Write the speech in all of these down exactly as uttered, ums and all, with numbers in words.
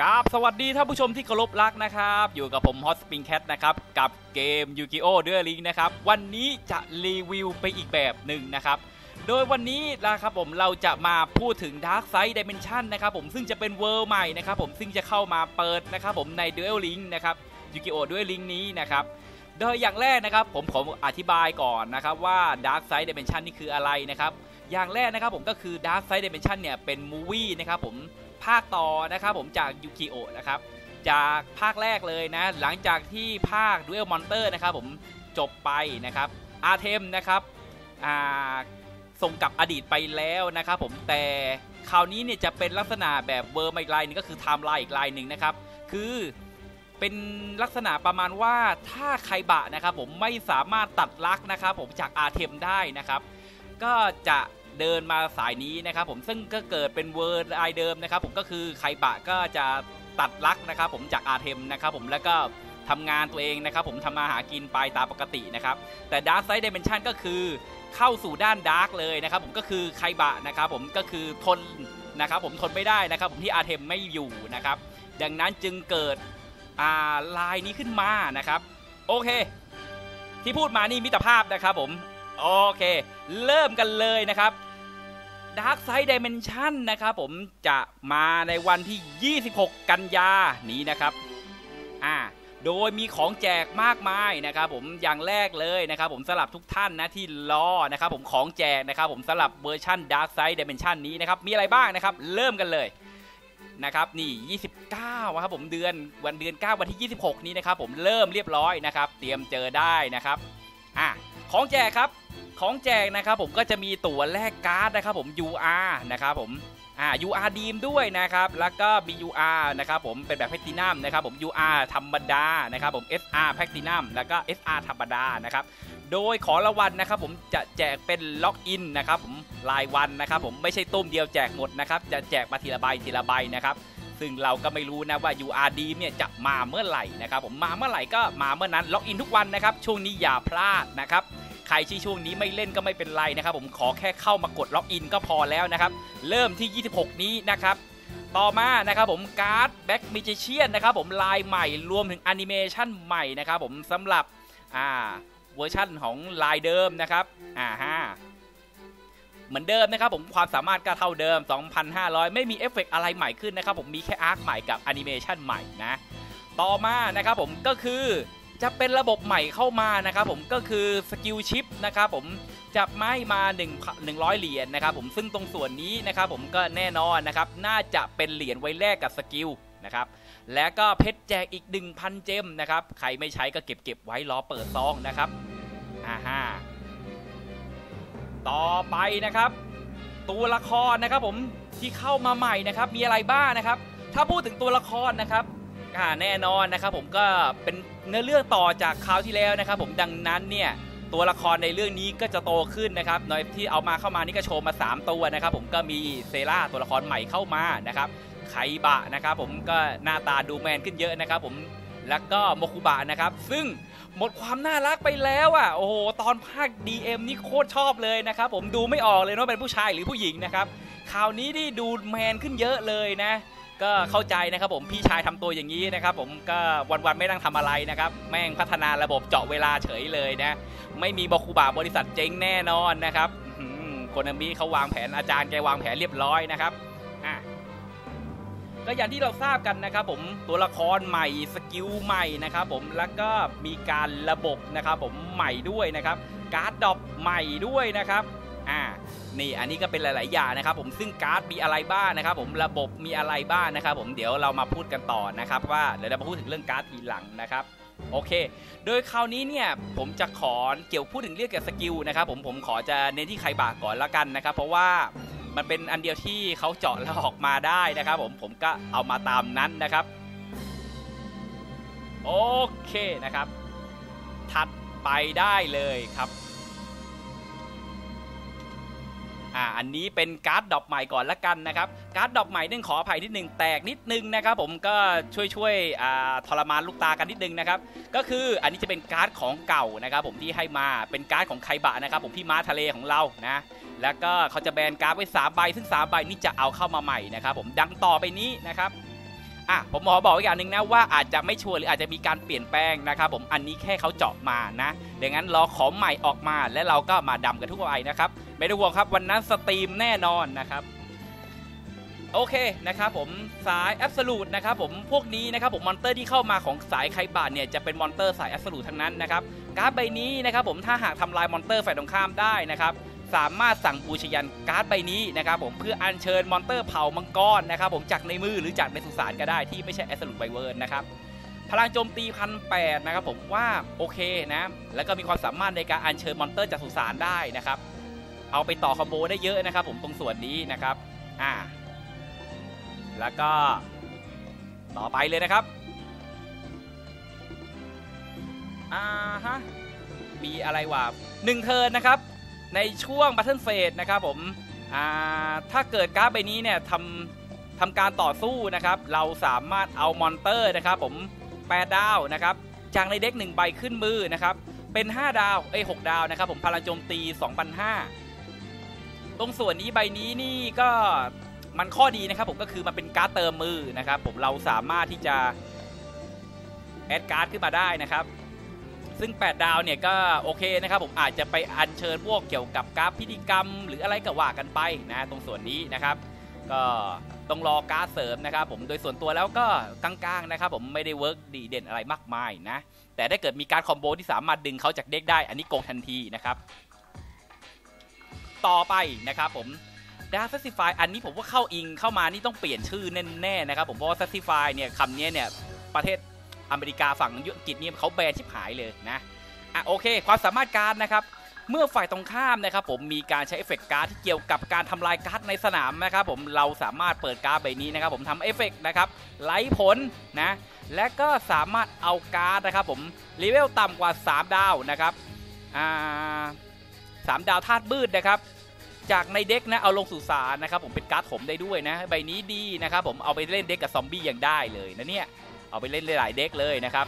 ครับสวัสดีท่านผู้ชมที่เคารพรักนะครับอยู่กับผม Hot Spring Cat นะครับกับเกม Yu-Gi-Oh! The Ring นะครับวันนี้จะรีวิวไปอีกแบบหนึ่งนะครับโดยวันนี้นะครับผมเราจะมาพูดถึง Dark Side Dimension นะครับผมซึ่งจะเป็นเวอร์ใหม่นะครับผมซึ่งจะเข้ามาเปิดนะครับผมใน Duel Ring นะครับ Yu-Gi-Oh! Duel Ring นี้นะครับโดยอย่างแรกนะครับผมขออธิบายก่อนนะครับว่า Dark Side Dimension นี่คืออะไรนะครับอย่างแรกนะครับผมก็คือ Dark Side Dimension เนี่ยเป็นมูวี่นะครับผมภาคต่อนะครับผมจากยูกิโอนะครับจากภาคแรกเลยนะหลังจากที่ภาค Duel Monster นะครับผมจบไปนะครับอาเทมนะครับส่งกลับอดีตไปแล้วนะครับผมแต่คราวนี้เนี่ยจะเป็นลักษณะแบบเวอร์มาอีกลายนึงก็คือไทม์ไลน์อีกลายหนึ่งนะครับคือเป็นลักษณะประมาณว่าถ้าใครบะนะครับผมไม่สามารถตัดลักนะครับผมจากอาเทมได้นะครับก็จะเดินมาสายนี้นะครับผมซึ่งก็เกิดเป็นเวอร์ไอเดิมนะครับผมก็คือไคบะก็จะตัดลักนะครับผมจากอาเทมนะครับผมแล้วก็ทำงานตัวเองนะครับผมทำมาหากินไปตามปกตินะครับแต่ Dark Side Dimension ก็คือเข้าสู่ด้านดาร์กเลยนะครับผมก็คือไคบะนะครับผมก็คือทนนะครับผมทนไม่ได้นะครับผมที่อาเทมไม่อยู่นะครับดังนั้นจึงเกิดลายนี้ขึ้นมานะครับโอเคที่พูดมานี่มิตรภาพนะครับผมโอเคเริ่มกันเลยนะครับ Dark Side Dimension นะครับผมจะมาในวันที่ยี่สิบหกกันยานี้นะครับอ่าโดยมีของแจกมากมายนะครับผมอย่างแรกเลยนะครับผมสำหรับทุกท่านนะที่รอนะครับผมของแจกนะครับผมสำหรับเวอร์ชั่น Dark Side Dimension นี้นะครับมีอะไรบ้างนะครับเริ่มกันเลยนะครับนี่ยี่สิบเก้านะครับผมเดือนวันเดือนเก้าวันที่ยี่สิบหกนี้นะครับผมเริ่มเรียบร้อยนะครับเตรียมเจอได้นะครับอ่ะของแจกครับของแจกนะครับผมก็จะมีตั๋วแลกการ์ดนะครับผม ยู อาร์ นะครับผมอ่า ยู อาร์ ดีมด้วยนะครับแล้วก็มี ยู อาร์ นะครับผมเป็นแบบแพลตินัมนะครับผม ยู อาร์ ธรรมดานะครับผม เอส อาร์ แพลตินัมแล้วก็ เอส อาร์ ธรรมดานะครับโดยขอรางวัลนะครับผมจะแจกเป็นล็อกอินนะครับผมรายวันนะครับผมไม่ใช่ตุ้มเดียวแจกหมดนะครับจะแจกมาทีละใบทีละใบนะครับซึ่งเราก็ไม่รู้นะว่า ยู อาร์ ดีมเนี่ยจะมาเมื่อไหร่นะครับผมมาเมื่อไหร่ก็มาเมื่อนั้นล็อกอินทุกวันนะครับช่วงนี้อย่าพลาดนะครับใครที่ช่วงนี้ไม่เล่นก็ไม่เป็นไรนะครับผมขอแค่เข้ามากดล็อกอินก็พอแล้วนะครับเริ่มที่ยี่สิบหกนี้นะครับต่อมานะครับผมการ์ดแบ็กมิจิเชียนนะครับผมลายใหม่รวมถึงแอนิเมชันใหม่นะครับผมสำหรับอ่าเวอร์ชั่นของลายเดิมนะครับอ่าฮะเหมือนเดิมนะครับผมความสามารถก็เท่าเดิม สองพันห้าร้อย ไม่มีเอฟเฟกต์อะไรใหม่ขึ้นนะครับผมมีแค่อาร์คใหม่กับแอนิเมชันใหม่นะต่อมานะครับผมก็คือจะเป็นระบบใหม่เข้ามานะครับผมก็คือสกิลชิปนะครับผมจะไม่มาหนึ่งร้อยเหรียญนะครับผมซึ่งตรงส่วนนี้นะครับผมก็แน่นอนนะครับน่าจะเป็นเหรียญไว้แลกกับสกิลนะครับและก็เพชรแจกอีก หนึ่งพัน เจมนะครับใครไม่ใช้ก็เก็บเก็บไว้รอเปิดซองนะครับอ่าฮะต่อไปนะครับตัวละครนะครับผมที่เข้ามาใหม่นะครับมีอะไรบ้างนะครับถ้าพูดถึงตัวละครนะครับแน่นอนนะครับผมก็เป็นเนื้อเรื่องต่อจากคราวที่แล้วนะครับผมดังนั้นเนี่ยตัวละครในเรื่องนี้ก็จะโตขึ้นนะครับโดยที่เอามาเข้ามานี่ก็โชว์มาสามตัวนะครับผมก็มีเซราตัวละครใหม่เข้ามานะครับไคบะนะครับผมก็หน้าตาดูแมนขึ้นเยอะนะครับผมแล้วก็โมคุบะนะครับซึ่งหมดความน่ารักไปแล้วอ่ะโอ้โหตอนภาค ดี เอ็ม นี่โคตรชอบเลยนะครับผมดูไม่ออกเลยว่าเป็นผู้ชายหรือผู้หญิงนะครับคราวนี้นี่ดูแมนขึ้นเยอะเลยนะก็เข้าใจนะครับผมพี่ชายทำตัวอย่างนี้นะครับผมก็วันๆไม่นั่งทำอะไรนะครับแม่งพัฒนาระบบเจาะเวลาเฉยเลยนะไม่มีบาคูบาบริษัทเจ๊งแน่นอนนะครับโคนามิเขาวางแผนอาจารย์แกวางแผนเรียบร้อยนะครับอ่ะก็อย่างที่เราทราบกันนะครับผมตัวละครใหม่สกิลใหม่นะครับผมแล้วก็มีการระบบนะครับผมใหม่ด้วยนะครับการ์ดดอปใหม่ด้วยนะครับอ่านี่อันนี้ก็เป็นหลายๆอย่างนะครับผมซึ่งการ์ดมีอะไรบ้างนะครับผมระบบมีอะไรบ้างนะครับผมเดี๋ยวเรามาพูดกันต่อนะครับว่าเดี๋ยวเรามาพูดถึงเรื่องการ์ดทีหลังนะครับโอเคโดยคราวนี้เนี่ยผมจะขอเกี่ยวพูดถึงเรื่องเกี่ยวกับสกิลนะครับผมผมขอจะเน้นที่ไคบะก่อนละกันนะครับเพราะว่ามันเป็นอันเดียวที่เขาเจาะแล้วออกมาได้นะครับผมผมก็เอามาตามนั้นนะครับโอเคนะครับถัดไปได้เลยครับอ่าอันนี้เป็นการ์ดดอกใหม่ก่อนละกันนะครับการ์ดดอกใหม่นึงขออภัยนิดนึงแตกนิดนึงนะครับผมก็ช่วยช่วยอ่าทรมานลูกตากันนิดนึงนะครับก็คืออันนี้จะเป็นการ์ดของเก่านะครับผมที่ให้มาเป็นการ์ดของไคบะนะครับผมพี่ม้าทะเลของเรานะแล้วก็เขาจะแบนการ์ดไว้สามใบซึ่งสามใบนี้จะเอาเข้ามาใหม่นะครับผมดังต่อไปนี้นะครับ อ่ะผมหมอบอกอีกอย่างหนึ่งนะว่าอาจจะไม่ชัวร์หรืออาจจะมีการเปลี่ยนแปลงนะครับผมอันนี้แค่เขาเจาะมานะดังนั้นรอขอใหม่ออกมาและเราก็มาดำกันทุกวันนะครับไม่ต้องห่วงครับวันนั้นสตรีมแน่นอนนะครับโอเคนะครับผมสายแอบส์ลูดนะครับผมพวกนี้นะครับผมมอนเตอร์ที่เข้ามาของสายไคบาเนี่ยจะเป็นมอนเตอร์สายแอบส์ลูดทั้งนั้นนะครับการ์ดใบนี้นะครับผมถ้าหากทำลายมอนเตอร์ฝ่ายตรงข้ามได้นะครับสามารถสั่งบูชยันการ์ดใบนี้นะครับผมเพื่ออัญเชิญมอนเตอร์เผ่ามังกรนะครับผมจากในมือหรือจากในสุสานก็ได้ที่ไม่ใช่แอบส์ลูดไบเวิร์นนะครับพลังโจมตีพันแปดนะครับผมว่าโอเคนะแล้วก็มีความสามารถในการอัญเชิญมอนเตอร์จากสุสานได้นะครับเอาไปต่อคอมโบได้เยอะนะครับผมตรงส่วนนี้นะครับอ่าแล้วก็ต่อไปเลยนะครับอ่าฮะมีอะไรวะหนึ่งเทิร์นนะครับในช่วงบัตเทิลเฟสนะครับผมอ่าถ้าเกิดการ์ดใบนี้เนี่ยทำทำการต่อสู้นะครับเราสามารถเอามอนเตอร์นะครับผมแปดดาวนะครับจากในเด็กหนึ่งใบขึ้นมือนะครับเป็นห้าดาวเอ้ยหกดาวนะครับผมพลังโจมตี สองพันห้าร้อย ตรงส่วนนี้ใบนี้นี่ก็มันข้อดีนะครับผมก็คือมันเป็นการ์ดเติมมือนะครับผมเราสามารถที่จะแอดการ์ดขึ้นมาได้นะครับซึ่งแปดดาวเนี่ยก็โอเคนะครับผมอาจจะไปอัญเชิญพวกเกี่ยวกับการ์ดพิธีกรรมหรืออะไรก็ว่ากันไปนะตรงส่วนนี้นะครับก็ต้องรอการ์ดเสริมนะครับผมโดยส่วนตัวแล้วก็กลางๆนะครับผมไม่ได้เวิร์กดีเด่นอะไรมากมายนะแต่ถ้าเกิดมีการคอมโบที่สามารถดึงเขาจากเด็กได้อันนี้โกงทันทีนะครับต่อไปนะครับผมดาร์คไซด์ดิเมนชันอันนี้ผมว่าเข้าอิงเข้ามานี่ต้องเปลี่ยนชื่อแน่ๆนะครับผมเพราะว่าไซด์ดิเมนชันเนี่ยคำนี้เนี่ยประเทศอเมริกาฝั่งยุโรปอังกฤษเนี่ยเขาแบนชิบหายเลยนะอ่ะโอเคความสามารถการ์ดนะครับเมื่อฝ่ายตรงข้ามนะครับผมมีการใช้เอฟเฟกต์การ์ดที่เกี่ยวกับการทำลายการ์ดในสนามนะครับผมเราสามารถเปิดการ์ดใบนี้นะครับผมทำเอฟเฟกต์นะครับไล่ผลนะและก็สามารถเอาการ์ดนะครับผมเลเวลต่ำกว่าสามดาวนะครับอ่าสามดาวธาตุมืดนะครับจากในเด็กนะเอาลงสู่สารนะครับผมเป็นการ์ดผมได้ด้วยนะใบนี้ดีนะครับผมเอาไปเล่นเด็กกับซอมบี้ยังได้เลยนะเนี่ยเอาไปเล่นหลายเด็กเลยนะครับ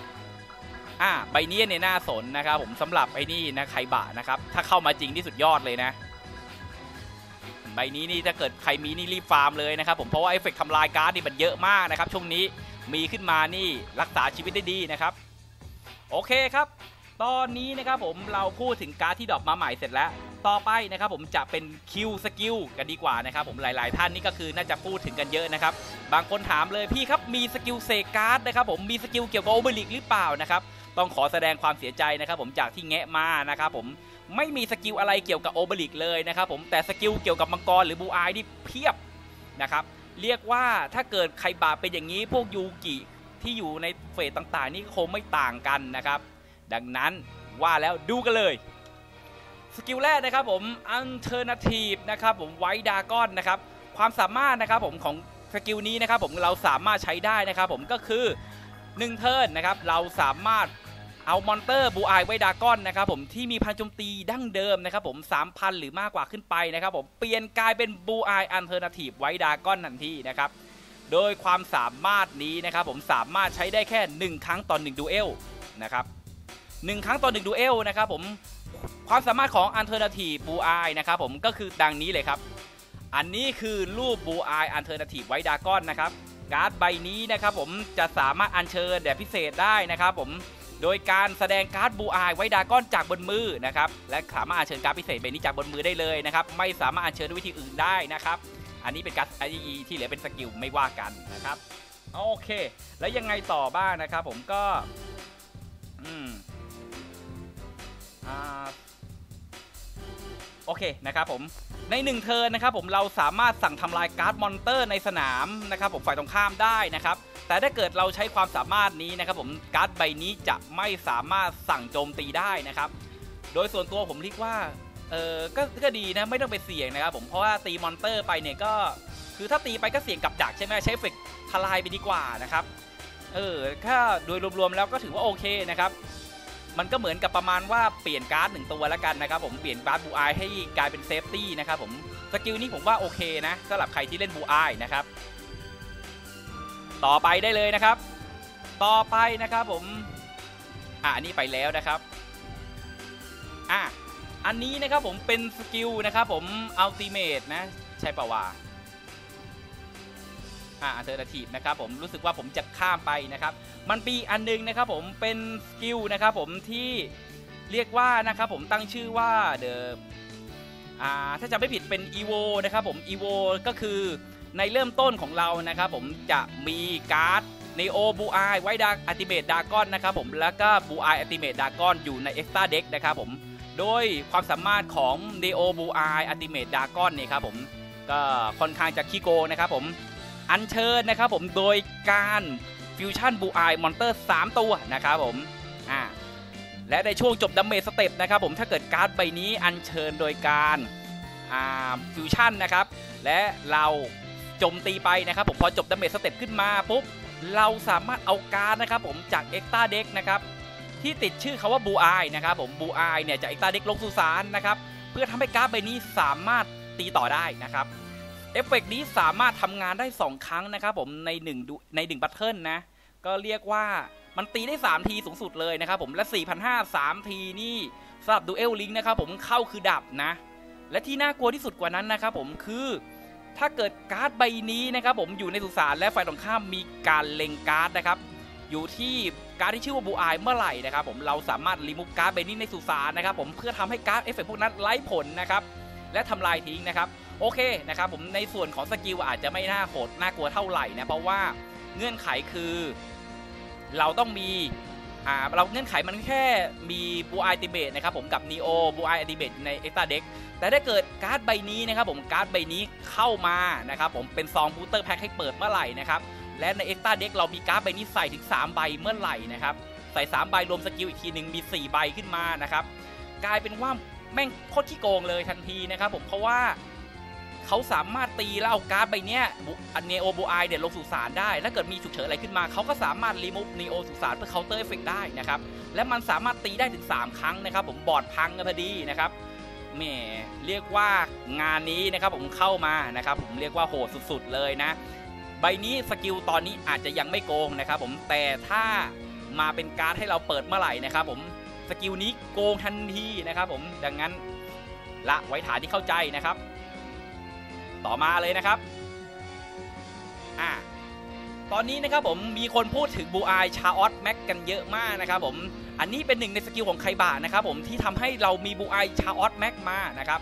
อ่าใบนี้เนี่ยน่าสนนะครับผมสำหรับไอ้นี่นะไคบะนะครับถ้าเข้ามาจริงที่สุดยอดเลยนะใบนี้นี่ถ้าเกิดใครมีนี่รีบฟาร์มเลยนะครับผมเพราะว่าเอฟเฟกต์ทำลายการ์ดนี่มันเยอะมากนะครับช่วงนี้มีขึ้นมานี่รักษาชีวิตได้ดีนะครับโอเคครับตอนนี้นะครับผมเราพูดถึงการ์ดที่ดรอปมาใหม่เสร็จแล้วต่อไปนะครับผมจะเป็นคิวสกิลกันดีกว่านะครับผมหลายๆท่านนี่ก็คือน่าจะพูดถึงกันเยอะนะครับบางคนถามเลยพี่ครับมีสกิลเซการ์ดนะครับผมมีสกิลเกี่ยวกับโอเบลิกหรือเปล่านะครับต้องขอแสดงความเสียใจนะครับผมจากที่แงะมานะครับผมไม่มีสกิลอะไรเกี่ยวกับโอเบลิกเลยนะครับผมแต่สกิลเกี่ยวกับมังกรหรือบูอายนี่เพียบนะครับเรียกว่าถ้าเกิดใครบาปเป็นอย่างนี้พวกยูกิที่อยู่ในเฟสต่างๆนี่คงไม่ต่างกันนะครับดังนั้นว่าแล้วดูกันเลยสกิลแรกนะครับผมอัลเทอร์นาทีฟนะครับผมไวท์ดราก้อนนะครับความสามารถนะครับผมของสกิลนี้นะครับผมเราสามารถใช้ได้นะครับผมก็คือหนึ่งเทิร์นนะครับเราสามารถเอามอนเตอร์บูอายไวท์ดราก้อนนะครับผมที่มีพลังโจมตีดั้งเดิมนะครับผม สามพัน หรือมากกว่าขึ้นไปนะครับผมเปลี่ยนกลายเป็นบูอายอัลเทอร์นาทีฟไวท์ดราก้อนทันทีนะครับโดยความสามารถนี้นะครับผมสามารถใช้ได้แค่หนึ่งครั้งต่อหนึ่งดูเอลนะครับหนึ่งครั้งต่อหนึ่งดูเอลนะครับผมความสามารถของ Alternative Blue Eye นะครับผมก็คือดังนี้เลยครับอันนี้คือรูป Blue Eye Alternative White Dragon นะครับการ์ดใบนี้นะครับผมจะสามารถอัญเชิญแบบพิเศษได้นะครับผมโดยการแสดงการ์ด Blue Eye White Dragon จากบนมือนะครับและสามารถอัญเชิญการ์ดพิเศษใบนี้จากบนมือได้เลยนะครับไม่สามารถอัญเชิญด้วยวิธีอื่นได้นะครับอันนี้เป็นการ์ด ไอ อี ที่เหลือเป็นสกิลไม่ว่ากันนะครับโอเคแล้วยังไงต่อบ้างนะครับผมก็อืมโอเคนะครับผมในหนึ่งเทิร์นนะครับผมเราสามารถสั่งทำลายการ์ดมอนเตอร์ในสนามนะครับผมฝ่ายตรงข้ามได้นะครับแต่ถ้าเกิดเราใช้ความสามารถนี้นะครับผมการ์ดใบนี้จะไม่สามารถสั่งโจมตีได้นะครับโดยส่วนตัวผมคิดว่าเออ ก็ ก็ดีนะไม่ต้องไปเสี่ยงนะครับผมเพราะว่าตีมอนเตอร์ไปเนี่ยก็คือถ้าตีไปก็เสี่ยงกับดักใช่ไหมใช้เอฟเฟกต์ทลายไปดีกว่านะครับเออถ้าโดยรวมๆแล้วก็ถือว่าโอเคนะครับมันก็เหมือนกับประมาณว่าเปลี่ยนการ์ดหนึ่งตัวแล้วกันนะครับผมเปลี่ยนการ์ดบูอายให้กลายเป็นเซฟตี้นะครับผมสกิลนี้ผมว่าโอเคนะสำหรับใครที่เล่นบูอายนะครับต่อไปได้เลยนะครับต่อไปนะครับผมอ่ะอันนี้ไปแล้วนะครับอ่ะอันนี้นะครับผมเป็นสกิลนะครับผมอัลติเมทนะใช่ป่าวว่า าอัลเทอร์นทีฟนะครับผมรู้สึกว่าผมจะข้ามไปนะครับมันปีอันนึงนะครับผมเป็นสกิลนะครับผมที่เรียกว่านะครับผมตั้งชื่อว่าเดอะถ้าจำไม่ผิดเป็นอีโวนะครับผมอีโวก็คือในเริ่มต้นของเรานะครับผมจะมีการ์ดNeo Blue-Eye White Dragon Ultimate Dragon นะครับผมแล้วก็ Blue-Eye Ultimate Dragon อยู่ใน Extra Deck นะครับผมโดยความสามารถของ Neo Blue-Eye Ultimate Dragon นี่ครับผมก็ค่อนข้างจะขี้โกงนะครับผมอัญเชิญนะครับผมโดยการฟิวชั่น Blue-Eye Monster สามตัวนะครับผมอ่าและในช่วงจบดาเมจสเต็ปนะครับผมถ้าเกิดการ์ดใบนี้อัญเชิญโดยการอ่าฟิวชั่นนะครับและเราโจมตีไปนะครับผมพอจบดาเมจสเต็ปขึ้นมาปุ๊บเราสามารถเอาการ์ดนะครับผมจากเอ็กซ์ตร้าเด็กนะครับที่ติดชื่อคาว่าบูอายนะครับผมบูอายเนี่ยจากเอ็กซ์ตร้าเด็กลงสุสานนะครับเพื่อทำให้การ์ดใบนี้สามารถตีต่อได้นะครับเอฟเฟกต์นี้สามารถทำงานได้สองครั้งนะครับผมในหนึ่งในหนึ่งบัตเทิลนะก็เรียกว่ามันตีได้สามทีสูงสุดเลยนะครับผมและสี่พันห้าร้อย สามทีนี่สำหรับดูเอลลิงก์นะครับผมเข้าคือดับนะและที่น่ากลัวที่สุดกว่านั้นนะครับผมคือถ้าเกิดการ์ดใบนี้นะครับผมอยู่ในสุสานและฝ่ายตรงข้ามมีการเล็งการ์ดนะครับอยู่ที่การ์ดที่ชื่อว่าบูอายเมื่อไหร่นะครับผมเราสามารถรีมูฟการ์ดใบนี้ในสุสานนะครับผมเพื่อทำให้การ์ดเอฟเฟกต์พวกนั้นไร้ผลนะครับและทำลายทิ้งนะครับโอเคนะครับผมในส่วนของสกิลอาจจะไม่น่าโหดน่ากลัวเท่าไหร่นะเพราะว่าเงื่อนไขคือเราต้องมีอ่าเราเงื่อนไขมันแค่มีบูอายติเบตนะครับผมกับ Neo Blue-Eye Ultimate ในเอ็กซ์ตร้าเด็กแต่ถ้าเกิดการ์ดใบนี้นะครับผมการ์ดใบนี้เข้ามานะครับผมเป็นซองบูสเตอร์แพ็คให้เปิดเมื่อไหร่นะครับและในเอ็กซ์ตร้าเด็กเรามีการ์ดใบนี้ใส่ถึงสามใบเมื่อไหร่นะครับใส่สามใบรวมสกิลอีกทีหนึ่งมีสี่ใบขึ้นมานะครับกลายเป็นว่าแม่งโคตรขี้โกงเลยทันทีนะครับผมเพราะว่าเขาสามารถตีแล้วเอาการ์ดใบเนี้ย Neo Blue-Eye เด็ดลงสุสานได้และเกิดมีฉุกเฉินอะไรขึ้นมาเขาก็สามารถรีมูฟ Neo สุสานเพื่อ counter effect ได้นะครับและมันสามารถตีได้ถึงสามครั้งนะครับผมบอร์ดพังกันพอดีนะครับแหมเรียกว่างานนี้นะครับผมเข้ามานะครับผมเรียกว่าโหดสุดๆเลยนะใบนี้สกิลตอนนี้อาจจะยังไม่โกงนะครับผมแต่ถ้ามาเป็นการ์ดให้เราเปิดเมื่อไหร่นะครับผมสกิลนี้โกงทันทีนะครับผมดังนั้นละไว้ฐานที่เข้าใจนะครับต่อมาเลยนะครับอ่าตอนนี้นะครับผมมีคนพูดถึงBlue-Eye Chaos Max กันเยอะมากนะครับผมอันนี้เป็นหนึ่งในสกิลของไคบะนะครับผมที่ทำให้เรามีBlue-Eye Chaos Max มานะครับ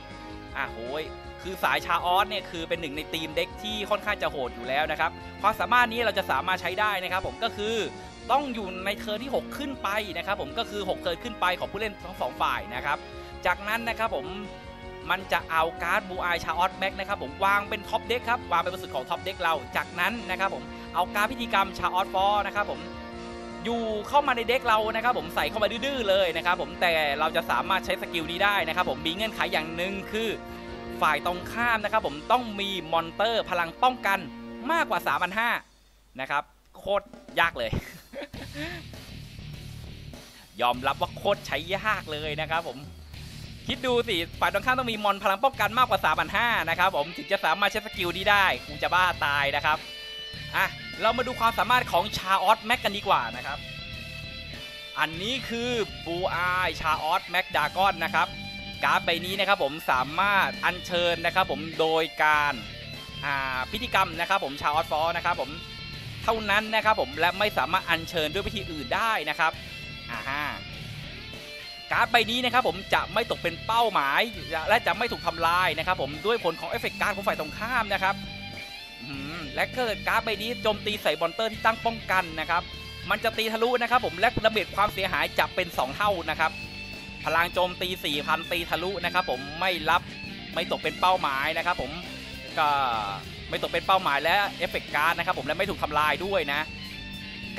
อ่าโอ้ยคือสาย Chaos เนี่ยคือเป็นหนึ่งในทีมเด็กที่ค่อนข้างจะโหดอยู่แล้วนะครับความสามารถนี้เราจะสามารถใช้ได้นะครับผมก็คือต้องอยู่ในเทิร์นที่หกขึ้นไปนะครับผมก็คือหกเทิร์นขึ้นไปของผู้เล่นทั้งสองฝ่ายนะครับจากนั้นนะครับผมมันจะเอาการ์ดBlue-Eye Chaos Maxนะครับผมวางเป็นท็อปเด็กครับวางเป็นบนสุดของท็อปเด็กเราจากนั้นนะครับผมเอาการ์ดพิธีกรรมChaos Forceนะครับผมอยู่เข้ามาในเด็กเรานะครับผมใส่เข้ามาดื้อๆเลยนะครับผมแต่เราจะสามารถใช้สกิลนี้ได้นะครับผมมีเงื่อนไขอย่างหนึ่งคือฝ่ายตรงข้ามนะครับผมต้องมีมอนเตอร์พลังป้องกันมากกว่า สามพันห้าร้อย นะครับโคตรยากเลย ยอมรับว่าโคตรใช้ยากเลยนะครับผมคิดดูสิฝ่ายตรงข้ามต้องมีมอนพลังป้องกันมากกว่า สามพันห้าร้อย นะครับผมถึงจะสามารถใช้สกิลนี้ได้คงจะบ้าตายนะครับอ่ะเรามาดูความสามารถของChaos Maxกันดีกว่านะครับอันนี้คือBlue-Eye Chaos Max Dragonนะครับการ์ดใบนี้นะครับผมสามารถอัญเชิญนะครับผมโดยการพิธีกรรมนะครับผมChaos Forceนะครับผมเท่านั้นนะครับผมและไม่สามารถอัญเชิญด้วยวิธีอื่นได้นะครับอ่าฮะการ์ดใบนี้นะครับผมจะไม่ตกเป็นเป้าหมายและจะไม่ถูกทำลายนะครับผมด้วยผลของเอฟเฟกต์การ์ดของฝ่ายตรงข้ามนะครับและเกิดการ์ดใบนี้โจมตีใส่บอลเตอร์ที่ตั้งป้องกันนะครับมันจะตีทะลุนะครับผมและระเบิดความเสียหายจะเป็นสองเท่านะครับพลังโจมตี สี่พัน ตีทะลุนะครับผมไม่รับไม่ตกเป็นเป้าหมายนะครับผมก็ไม่ตกเป็นเป้าหมายและเอฟเฟกต์การ์ดนะครับผมและไม่ถูกทำลายด้วยนะ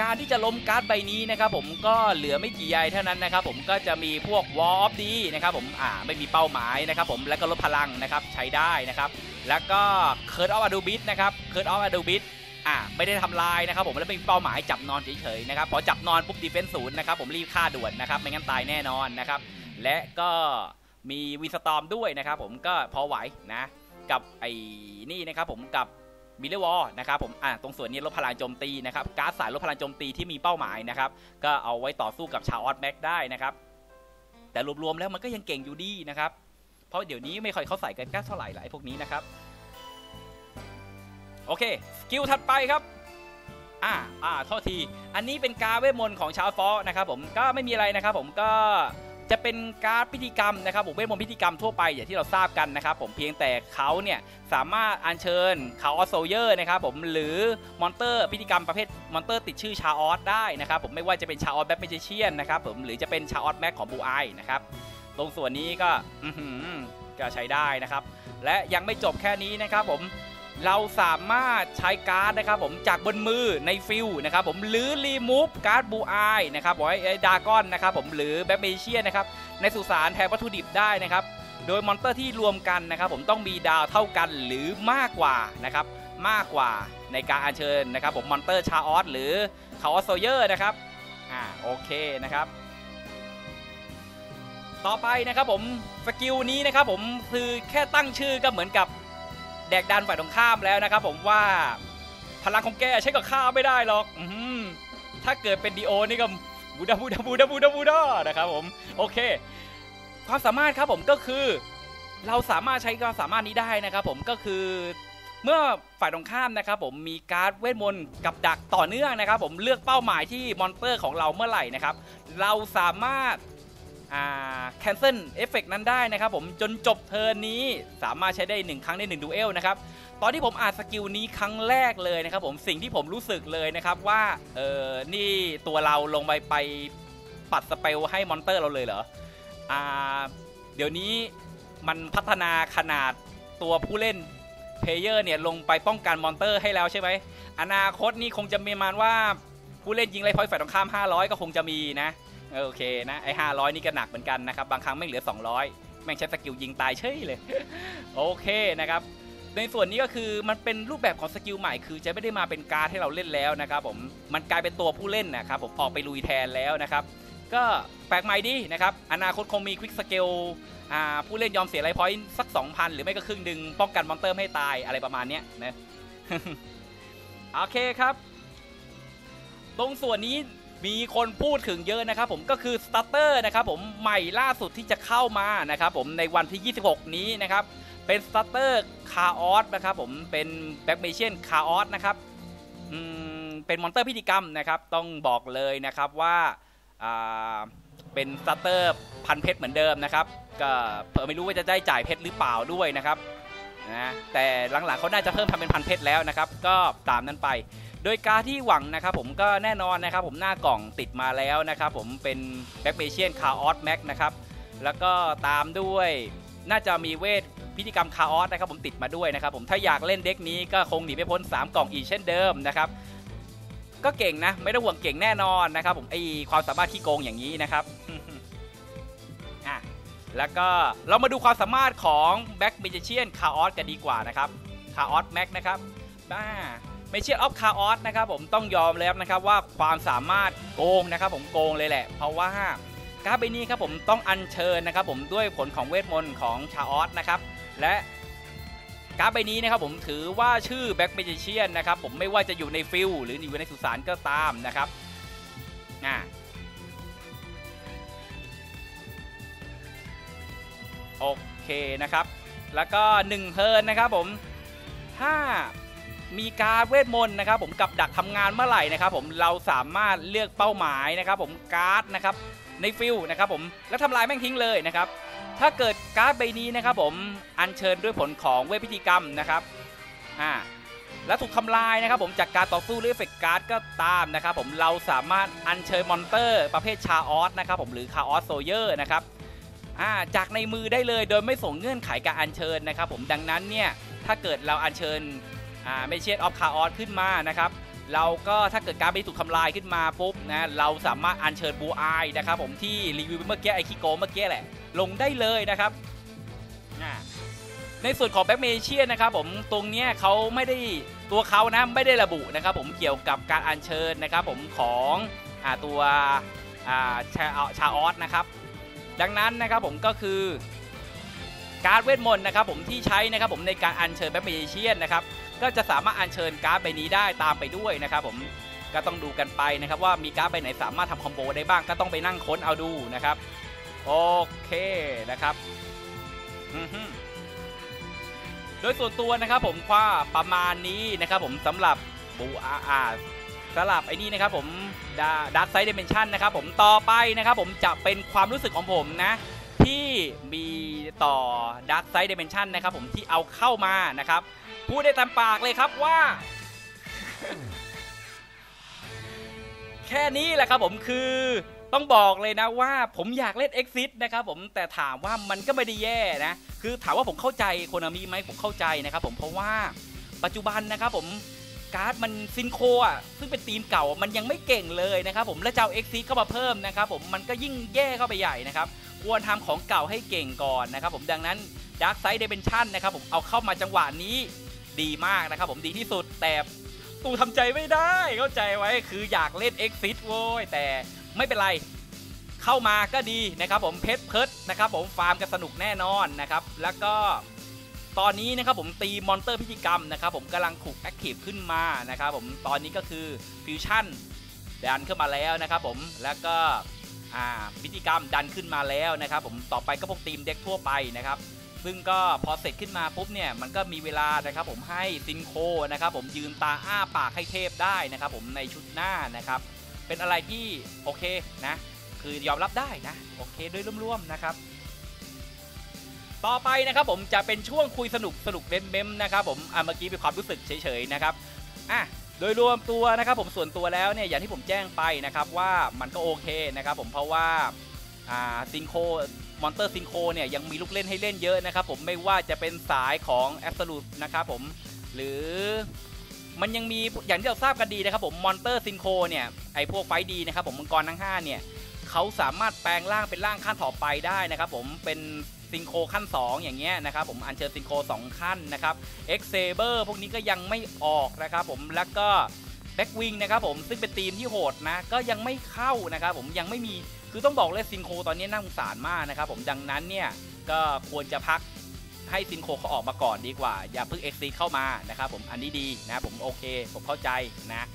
การที่จะล้มการ์ดใบนี้นะครับผมก็เหลือไม่กี่ใยเท่านั้นนะครับผมก็จะมีพวกวอลฟ์ดีนะครับผมอ่าไม่มีเป้าหมายนะครับผมแล้วก็ลดพลังนะครับใช้ได้นะครับแล้วก็เคิร์ดออฟอะดูบิทนะครับเคิร์ดออฟอะดูบิทอ่าไม่ได้ทำลายนะครับผมแล้วไม่มีเป้าหมายจับนอนเฉยๆนะครับพอจับนอนปุ๊บดีเฟนซ์ศูนย์นะครับผมรีบฆ่าด่วนนะครับไม่งั้นตายแน่นอนนะครับและก็มีวินสตอร์มด้วยนะครับผมก็พอไหวนะกับไอ้นี่นะครับผมกับมิเลวอนะครับผมอ่าตรงส่วนนี้ลดพลังโจมตีนะครับการ์ดสายลดพลังโจมตีที่มีเป้าหมายนะครับก็เอาไว้ต่อสู้กับChaos Maxได้นะครับแต่รวมๆแล้วมันก็ยังเก่งอยู่ดีนะครับเพราะเดี๋ยวนี้ไม่ค่อยเข้าใส่กันการ์ดเท่าไหร่หลายพวกนี้นะครับโอ อเคสกิลถัดไปครับอ่าอ่าโทษทีอันนี้เป็นการเวทมนต์ของชาวฟอนะครับผมก็ไม่มีอะไรนะครับผมก็จะเป็นการพิธีกรรมนะครับผมเวทมนต์พิธีกรรมทั่วไปอย่างที่เราทราบกันนะครับผมเพียงแต่เขาเนี่ยสามารถอัญเชิญเขาออสโซเยอร์นะครับผมหรือมอนเตอร์พิธีกรรมประเภทมอนเตอร์ติดชื่อชาออสได้นะครับผมไม่ว่าจะเป็นชาออสแบ็คเมจิเชียนนะครับผมหรือจะเป็นชาออสแม็กของบูไอนะครับตรงส่วนนี้ก็ก็ใช้ได้นะครับและยังไม่จบแค่นี้นะครับผมเราสามารถใช้การ์ดนะครับผมจากบนมือในฟิลนะครับผมหรือรีมูฟการ์ดบูอายนะครับไอ้ดากอนนะครับผมหรือแบ็คเมจิเชียนนะครับในสุสานแทนวัตถุดิบได้นะครับโดยมอนเตอร์ที่รวมกันนะครับผมต้องมีดาวเท่ากันหรือมากกว่านะครับมากกว่าในการอัญเชิญนะครับผมมอนเตอร์ชาออสหรือคาออสโซเยอร์นะครับอ่าโอเคนะครับต่อไปนะครับผมสกิลนี้นะครับผมคือแค่ตั้งชื่อก็เหมือนกับแดกดันฝ่ายตรงข้ามแล้วนะครับผมว่าพลังของแกใช้กับข้าไม่ได้หรอกอืมถ้าเกิดเป็นดีโอนี่ก็บูดาบูดาบูดาบูดาบูดานะครับผมโอเคความสามารถครับผมก็คือเราสามารถใช้ความสามารถนี้ได้นะครับผมก็คือเมื่อฝ่ายตรงข้ามนะครับผมมีการ์ดเวทมนต์กับดักต่อเนื่องนะครับผมเลือกเป้าหมายที่มอนเตอร์ของเราเมื่อไหร่นะครับเราสามารถแคนเซิลเอฟเฟกต์นั้นได้นะครับผมจนจบเทิร์นนี้สามารถใช้ได้หนึ่งครั้งในหนึ่งดูเอลนะครับตอนที่ผมอ่านสกิลนี้ครั้งแรกเลยนะครับผมสิ่งที่ผมรู้สึกเลยนะครับว่าเออนี่ตัวเราลงไปไปปัดสเปลให้มอนเตอร์เราเลยเหรออ่าเดี๋ยวนี้มันพัฒนาขนาดตัวผู้เล่นเพลเยอร์เนี่ยลงไปป้องกันมอนเตอร์ให้แล้วใช่ไหมอนาคตนี่คงจะมีมันว่าผู้เล่นยิงไรพอยต์ฝ่ายตรงข้ามห้าร้อยก็คงจะมีนะโอเคนะไอ้ห้าร้อยนี่ก็หนักเหมือนกันนะครับบางครั้งไม่เหลือสองร้อยแม่งใช้สกิลยิงตายเฉยเลยโอเคนะครับในส่วนนี้ก็คือมันเป็นรูปแบบของสกิลใหม่คือจะไม่ได้มาเป็นการ์ดให้เราเล่นแล้วนะครับผมมันกลายเป็นตัวผู้เล่นนะครับผมออกไปลุยแทนแล้วนะครับก็แปลกใหม่ดีนะครับอนาคตคงมีควิกสเกลผู้เล่นยอมเสียไลฟ์พอยต์สัก สองพัน หรือไม่ก็ครึ่งดึงป้องกันมอนเตอร์ให้ตายอะไรประมาณนี้นะโอเคครับตรงส่วนนี้มีคนพูดถึงเยอะนะครับผมก็คือสตาร์เตอร์นะครับผมใหม่ล่าสุดที่จะเข้ามานะครับผมในวันที่ยี่สิบหกนี้นะครับเป็นสตาร์เตอร์คาออสนะครับผมเป็นแบ็คเมจิเชียนคาออสนะครับอืมเป็นมอนเตอร์พิธีกรรมนะครับต้องบอกเลยนะครับว่าอ่าเป็นสตาร์เตอร์พันเพชรเหมือนเดิมนะครับก็เผื่อไม่รู้ว่าจะได้จ่ายเพชรหรือเปล่าด้วยนะครับนะแต่หลังๆเขาน่าจะเพิ่มทำเป็นพันเพชรแล้วนะครับก็ตามนั้นไปโดยการที่หวังนะครับผมก็แน่นอนนะครับผมหน้ากล่องติดมาแล้วนะครับผมเป็นแบ็คเบเชียนคาออสแม็กนะครับแล้วก็ตามด้วยน่าจะมีเวทพิธีกรรมคาออสนะครับผมติดมาด้วยนะครับผมถ้าอยากเล่นเด็กนี้ก็คงหนีไม่พ้นสามกล่องอีกเช่นเดิมนะครับก็เก่งนะไม่ต้องห่วงเก่งแน่นอนนะครับผมไอความสามารถขี้โกงอย่างนี้นะครับอ่ะแล้วก็เรามาดูความสามารถของแบ็คเบเชียนคาออสกันดีกว่านะครับคาออสแม็กนะครับบ้าไม่เชื่อออฟคาออสนะครับผมต้องยอมแล้วนะครับว่าความสามารถโกงนะครับผมโกงเลยแหละเพราะว่าการ์ดใบนี้ครับผมต้องอัญเชิญนะครับผมด้วยผลของเวทมนต์ของคาออสนะครับและการ์ดใบนี้นะครับผมถือว่าชื่อแบ็คเมจิเชียนนะครับผมไม่ว่าจะอยู่ในฟิลหรืออยู่ในสุสานก็ตามนะครับอ่าโอเคนะครับแล้วก็หนึ่งเทิร์นนะครับผมถ้ามีการเวทมนต์นะครับผมกับดักทำงานเมื่อไหร่นะครับผมเราสามารถเลือกเป้าหมายนะครับผมการ์ดนะครับในฟิลนะครับผมแล้วทำลายแม่งทิ้งเลยนะครับถ้าเกิดการ์ดใบนี้นะครับผมอัญเชิญด้วยผลของเวทพิธีกรรมนะครับอ่าและถูกทำลายนะครับผมจากการต่อสู้หรือเอฟเฟกต์การ์ดก็ตามนะครับผมเราสามารถอัญเชิญมอนเตอร์ประเภทชาออสนะครับผมหรือคาออสโซเยอร์นะครับอ่าจากในมือได้เลยโดยไม่ส่งเงื่อนไขการอัญเชิญนะครับผมดังนั้นเนี่ยถ้าเกิดเราอัญเชิญเมเชียนออฟคาออสขึ้นมานะครับเราก็ถ้าเกิดการ์ดไม่ถูกทำลายขึ้นมาปุ๊บนะเราสามารถอัญเชิญบูอายนะครับผมที่รีวิวเมื่อกี้ไอคิโกเมื่อกี้แหละลงได้เลยนะครับในส่วนของแบ็คเมเชียนนะครับผมตรงนี้เขาไม่ได้ตัวเขานะไม่ได้ระบุนะครับผมเกี่ยวกับการอัญเชิญนะครับผมของตัวชาออสนะครับดังนั้นนะครับผมก็คือการ์ดเวทมนต์นะครับผมที่ใช้นะครับผมในการอัญเชิญแบ็คเมเชียนนะครับก็จะสามารถอัญเชิญการ์ดใบนี้ได้ตามไปด้วยนะครับผมก็ต้องดูกันไปนะครับว่ามีการ์ดใบไหนสามารถทำคอมโบได้บ้างก็ต้องไปนั่งค้นเอาดูนะครับโอเคนะครับ โดยส่วนตัวนะครับผมว่าประมาณนี้นะครับผมสำหรับบูอาอาสำหรับไอ้นี่นะครับผม Dark Side Dimension นะครับผมต่อไปนะครับผมจะเป็นความรู้สึกของผมนะที่มีต่อ Dark Side Dimension นะครับผมที่เอาเข้ามานะครับพูดได้ตามปากเลยครับว่า แค่นี้แหละครับผมคือต้องบอกเลยนะว่าผมอยากเล่น Exit นะครับผมแต่ถามว่ามันก็ไม่ได้แย่นะคือถามว่าผมเข้าใจโคนามิไหมผมเข้าใจนะครับผมเพราะว่าปัจจุบันนะครับผมการ์ดมันซินโคอ่ะซึ่งเป็นทีมเก่ามันยังไม่เก่งเลยนะครับผมและเจ้า Exit เข้ามาเพิ่มนะครับผมมันก็ยิ่งแย่เข้าไปใหญ่นะครับควรทำของเก่าให้เก่งก่อนนะครับผมดังนั้น Dark Side Dimension นะครับผมเอาเข้ามาจังหวะนี้ดีมากนะครับผมดีที่สุดแต่ตูทำใจไม่ได้เข้าใจไว้คืออยากเล่น Exit โว้ยแต่ไม่เป็นไรเข้ามาก็ดีนะครับผมเพชรเพิร์ดนะครับผมฟาร์มกันสนุกแน่นอนนะครับแล้วก็ตอนนี้นะครับผมตีมอนเตอร์พิธีกรรมนะครับผมกำลังขุกแอคทีฟขึ้นมานะครับผมตอนนี้ก็คือฟิวชั่นดันขึ้นมาแล้วนะครับผมแล้วก็พิธีกรรมดันขึ้นมาแล้วนะครับผมต่อไปก็พวกทีมเด็กทั่วไปนะครับซึ่งก็พอเสร็จขึ้นมาปุ๊บเนี่ยมันก็มีเวลานะครับผมให้ซินโคนะครับผมยืนตาอ้าปากให้เทพได้นะครับผมในชุดหน้านะครับเป็นอะไรที่โอเคนะคือยอมรับได้นะโอเคโดยร่วมๆนะครับต่อไปนะครับผมจะเป็นช่วงคุยสนุกสนุกเล่นเมมนะครับผมอ่ะเมื่อกี้เป็นความรู้สึกเฉยๆนะครับอ่ะโดยรวมตัวนะครับผมส่วนตัวแล้วเนี่ยอย่างที่ผมแจ้งไปนะครับว่ามันก็โอเคนะครับผมเพราะว่าอ่าซินโคมอนเตอร์ซินโคเนี่ยยังมีลูกเล่นให้เล่นเยอะนะครับผมไม่ว่าจะเป็นสายของแอบโซลูทนะครับผมหรือมันยังมีอย่างที่เราทราบกันดีนะครับผมมอนเตอร์ซินโคเนี่ยไอพวกไฟดีนะครับผมมังกรทั้งห้าเนี่ยเขาสามารถแปลงร่างเป็นร่างขั้นต่อไปได้นะครับผมเป็นซินโคขั้นสองอย่างเงี้ยนะครับผมอัญเชิญซินโคสองขั้นนะครับเอ็กเซเบอร์พวกนี้ก็ยังไม่ออกนะครับผมแล้วก็แบ็กวิงนะครับผมซึ่งเป็นทีมที่โหดนะก็ยังไม่เข้านะครับผมยังไม่มีคือต้องบอกเลยซินโคตอนนี้น่าสงสารมากนะครับผมดังนั้นเนี่ยก็ควรจะพักให้ซินโคเขาออกมาก่อนดีกว่าอย่าเพิ่งเอ็กซีเข้ามานะครับผมอันนี้ดีนะผมโอเคผมเข้าใจนะ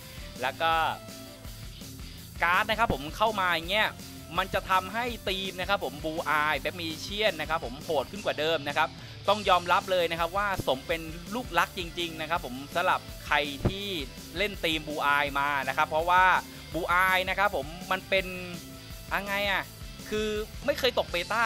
แล้วก็การ์ดนะครับผมเข้ามาอย่างเงี้ยมันจะทำให้ทีมนะครับผมบูอายแบล็กมีเชียนนะครับผมโหดขึ้นกว่าเดิมนะครับต้องยอมรับเลยนะครับว่าสมเป็นลูกรักจริงๆนะครับผมสำหรับใครที่เล่นทีมบูอายมานะครับเพราะว่าบูอายนะครับผมมันเป็นอะไรอ่ะคือไม่เคยตกเบต้า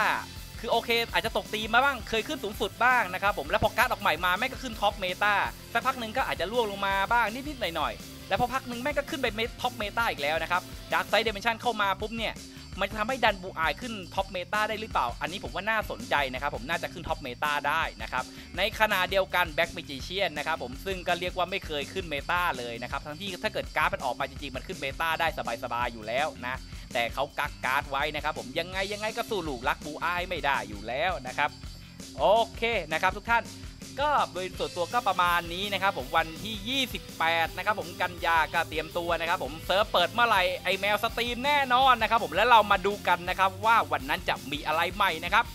คือโอเคอาจจะตกตีมาบ้างเคยขึ้นสูงสุดบ้างนะครับผมแล้วพอการ์ดออกใหม่มาแม่ก็ขึ้นท็อปเมตาสักพักหนึ่งก็อาจจะล่วงลงมาบ้างนิดๆหน่อยๆแล้วพอพักหนึ่งแม่ก็ขึ้นไปท็อปเมตาอีกแล้วนะครับดาร์กไซด์เดเมนชั่นเข้ามาปุ๊บเนี่ยมันจะทำให้ดันบูอายขึ้นท็อปเมตาได้หรือเปล่าอันนี้ผมว่าน่าสนใจนะครับผมน่าจะขึ้นท็อปเมตาได้นะครับในขณะเดียวกันแบล็กมิจิเชียนนะครับผมซึ่งก็เรียกว่าไม่เคยขึ้นเมตาเลยนะครับทั้งที่ถ้าเกิดการ์ดมันออกมาจริงๆมันขึ้นเมตาได้สบายๆอยู่แล้วนะแต่เขากักการ์ดไว้นะครับผมยังไงยังไงก็สู้ลูกรักบูอายไม่ได้อยู่แล้วนะครับโอเคนะครับทุกท่านก็โดยส่วนตัวก็ประมาณนี้นะครับผมวันที่ยี่สิบแปดนะครับผมกันยาก็เตรียมตัวนะครับผมเซิร์ฟเปิดเมื่อไหร่ไอแมวสตรีมแน่นอนนะครับผมแล้วเรามาดูกันนะครับว่าวันนั้นจะมีอะไรใหม่นะครับ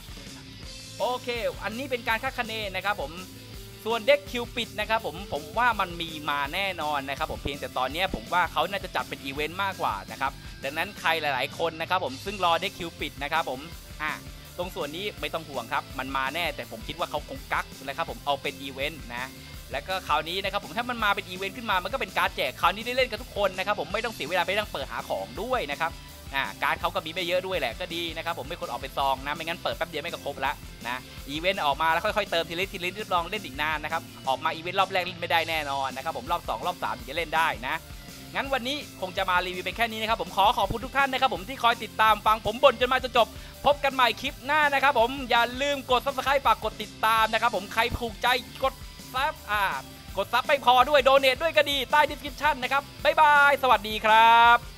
โอเคอันนี้เป็นการคาดคะเนนะครับผมส่วนเด็กคิวปิดนะครับผมผมว่ามันมีมาแน่นอนนะครับผมเพียงแต่ตอนนี้ผมว่าเขาน่าจะจัดเป็นอีเวนต์มากกว่านะครับดังนั้นใครหลายๆคนนะครับผมซึ่งรอเด็กคิวปิดนะครับผมอ่ะตรงส่วนนี้ไม่ต้องห่วงครับมันมาแน่แต่ผมคิดว่าเขาคงกักนะครับผมเอาเป็นอีเวนต์นะแล้วก็คราวนี้นะครับผมถ้ามันมาเป็นอีเวนต์ขึ้นมามันก็เป็นการแจกคราวนี้ได้เล่นกับทุกคนนะครับผมไม่ต้องเสียเวลาไปนั่งเปิดหาของด้วยนะครับอ่าการเขาก็มีไม่เยอะด้วยแหละก็ดีนะครับผมไม่ควรออกเป็นซองนะไม่งั้นเปิดแป๊บเดียวไม่ก็ครบละนะอีเวนต์ออกมาแล้วค่อยๆเติมทีละทีละทดลองเล่นอีกนานนะครับออกมาอีเวนต์รอบแรกเล่นไม่ได้แน่นอนนะครับผมรอบสองรอบสามถึงจะเล่นได้นะงั้นวันนี้คงจะมารีวิวเป็นแค่นี้นะครับผมขอขอบคุณทุกท่านนะครับผมที่คอยติดตามฟังผมบ่นจนมาจนจบพบกันใหม่คลิปหน้านะครับผมอย่าลืมกด ซับสไครบ์ ฝากกดติดตามนะครับผมใครถูกใจกดซับอ่ากดซับไม่พอด้วยโดเนทด้วยก็ดีใต้ ดีสคริปชั่น นะครับบ๊ายบายสวัสดีครับ